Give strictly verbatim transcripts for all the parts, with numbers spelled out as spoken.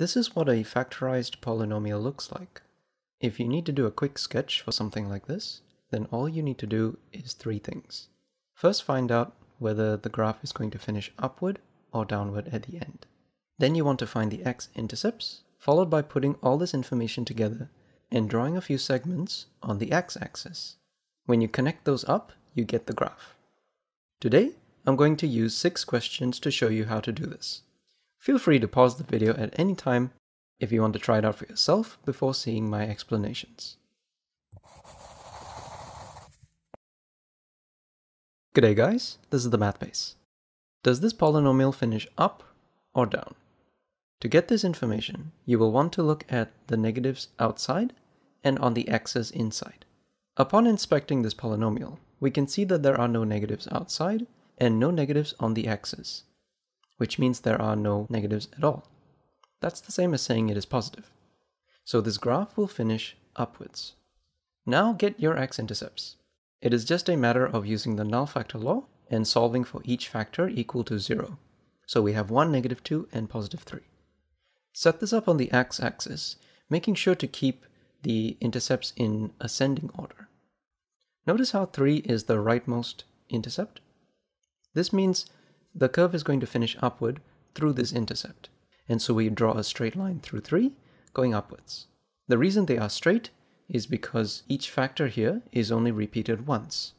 This is what a factorized polynomial looks like. If you need to do a quick sketch for something like this, then all you need to do is three things. First, find out whether the graph is going to finish upward or downward at the end. Then you want to find the x-intercepts, followed by putting all this information together and drawing a few segments on the x-axis. When you connect those up, you get the graph. Today, I'm going to use six questions to show you how to do this. Feel free to pause the video at any time if you want to try it out for yourself before seeing my explanations. G'day guys, this is the Math Base. Does this polynomial finish up or down? To get this information, you will want to look at the negatives outside and on the x's inside. Upon inspecting this polynomial, we can see that there are no negatives outside and no negatives on the x's, which means there are no negatives at all. That's the same as saying it is positive. So this graph will finish upwards. Now get your x-intercepts. It is just a matter of using the null factor law and solving for each factor equal to zero. So we have one, negative two, and positive three. Set this up on the x-axis, making sure to keep the intercepts in ascending order. Notice how three is the rightmost intercept. This means the curve is going to finish upward through this intercept. And so we draw a straight line through three, going upwards. The reason they are straight is because each factor here is only repeated once.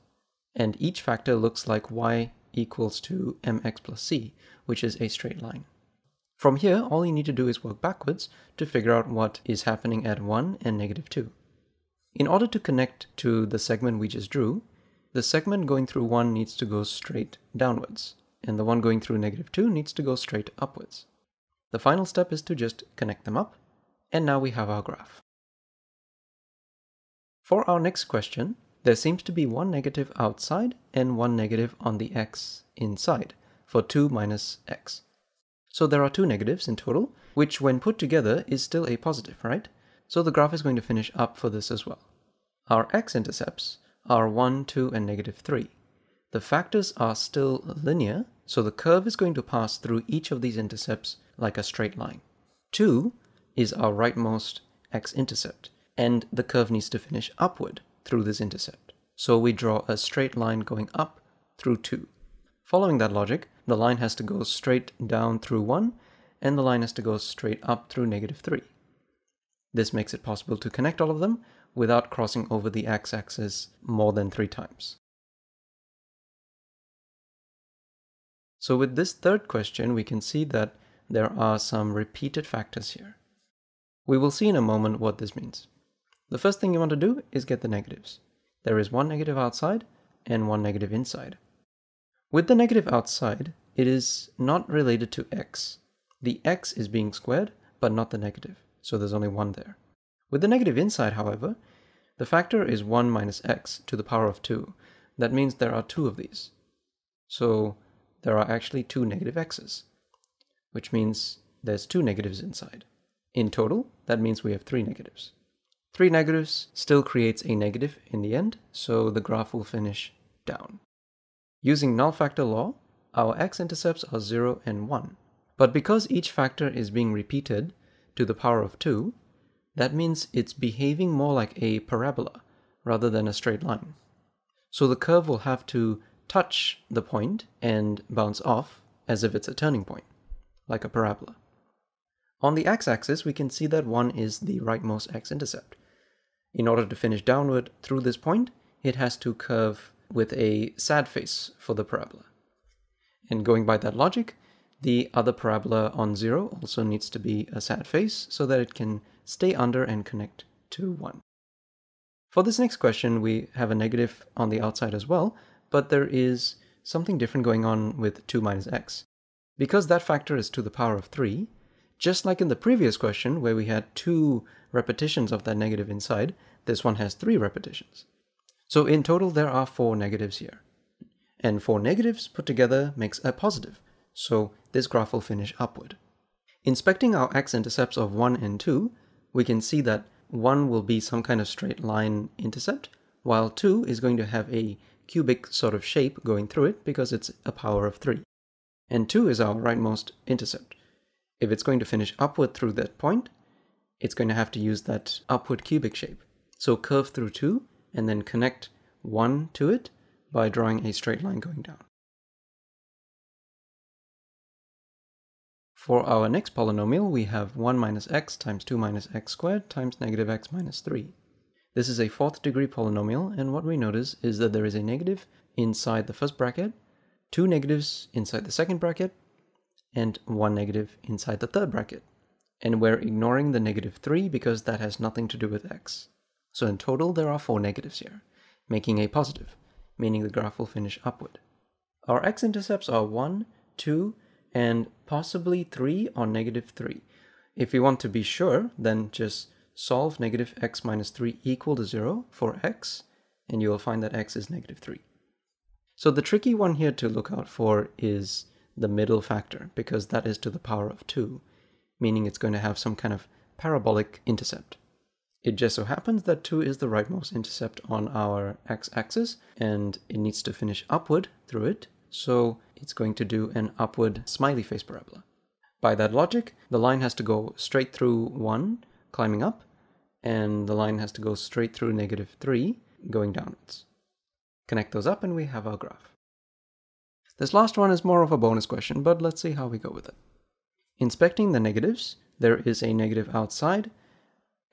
And each factor looks like y equals to mx plus c, which is a straight line. From here, all you need to do is work backwards to figure out what is happening at one and negative two. In order to connect to the segment we just drew, the segment going through one needs to go straight downwards, and the one going through negative two needs to go straight upwards. The final step is to just connect them up, and now we have our graph. For our next question, there seems to be one negative outside and one negative on the x inside, for two minus x. So there are two negatives in total, which when put together is still a positive, right? So the graph is going to finish up for this as well. Our x-intercepts are one, two, and negative three. The factors are still linear, so the curve is going to pass through each of these intercepts like a straight line. two is our rightmost x-intercept, and the curve needs to finish upward through this intercept. So we draw a straight line going up through two. Following that logic, the line has to go straight down through one, and the line has to go straight up through negative three. This makes it possible to connect all of them without crossing over the x-axis more than three times. So with this third question, we can see that there are some repeated factors here. We will see in a moment what this means. The first thing you want to do is get the negatives. There is one negative outside and one negative inside. With the negative outside, it is not related to x. The x is being squared, but not the negative, so there's only one there. With the negative inside, however, the factor is one minus x to the power of two. That means there are two of these. So there are actually two negative x's, which means there's two negatives inside. In total, that means we have three negatives. Three negatives still creates a negative in the end, so the graph will finish down. Using null factor law, our x-intercepts are zero and one. But because each factor is being repeated to the power of two, that means it's behaving more like a parabola rather than a straight line. So the curve will have to touch the point and bounce off as if it's a turning point, like a parabola. On the x-axis, we can see that one is the rightmost x-intercept. In order to finish downward through this point, it has to curve with a sad face for the parabola. And going by that logic, the other parabola on zero also needs to be a sad face so that it can stay under and connect to one. For this next question, we have a negative on the outside as well, but there is something different going on with two minus x. Because that factor is to the power of three, just like in the previous question where we had two repetitions of that negative inside, this one has three repetitions. So in total there are four negatives here. And four negatives put together makes a positive, so this graph will finish upward. Inspecting our x-intercepts of one and two, we can see that one will be some kind of straight line intercept, while two is going to have a cubic sort of shape going through it because it's a power of three. And two is our rightmost intercept. if it's going to finish upward through that point, it's going to have to use that upward cubic shape. So curve through two and then connect one to it by drawing a straight line going down. For our next polynomial, we have one minus x times two minus x squared times negative x minus three. This is a fourth degree polynomial, and what we notice is that there is a negative inside the first bracket, two negatives inside the second bracket, and one negative inside the third bracket. And we're ignoring the negative three because that has nothing to do with x. So in total, there are four negatives here, making a positive, meaning the graph will finish upward. Our x-intercepts are one, two, and possibly three or negative three. If we want to be sure, then just solve negative x minus three equal to zero for x, and you will find that x is negative three. So the tricky one here to look out for is the middle factor, because that is to the power of two, meaning it's going to have some kind of parabolic intercept. It just so happens that two is the rightmost intercept on our x-axis, and it needs to finish upward through it, so it's going to do an upward smiley face parabola. By that logic, the line has to go straight through one, climbing up, and the line has to go straight through negative three, going downwards. Connect those up and we have our graph. This last one is more of a bonus question, but let's see how we go with it. Inspecting the negatives, there is a negative outside,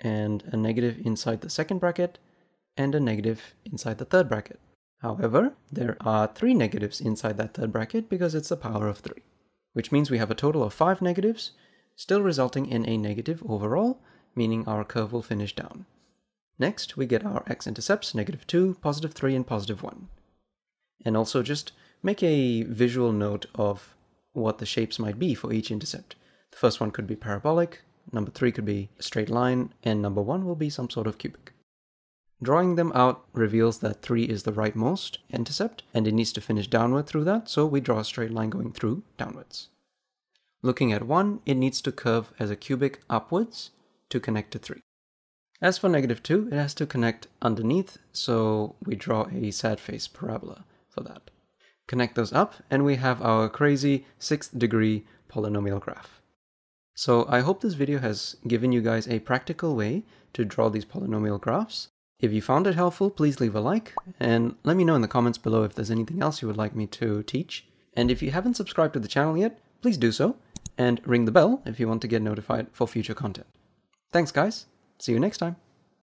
and a negative inside the second bracket, and a negative inside the third bracket. However, there are three negatives inside that third bracket because it's the power of three, which means we have a total of five negatives, still resulting in a negative overall, meaning our curve will finish down. Next, we get our x-intercepts, negative two, positive three, and positive one. And also just make a visual note of what the shapes might be for each intercept. The first one could be parabolic, number three could be a straight line, and number one will be some sort of cubic. Drawing them out reveals that three is the rightmost intercept, and it needs to finish downward through that, so we draw a straight line going through downwards. Looking at one, it needs to curve as a cubic upwards to connect to three. As for negative two, it has to connect underneath, so we draw a sad face parabola for that. Connect those up, and we have our crazy sixth degree polynomial graph. So I hope this video has given you guys a practical way to draw these polynomial graphs. If you found it helpful, please leave a like, and let me know in the comments below if there's anything else you would like me to teach. And if you haven't subscribed to the channel yet, please do so, and ring the bell if you want to get notified for future content. Thanks guys, see you next time!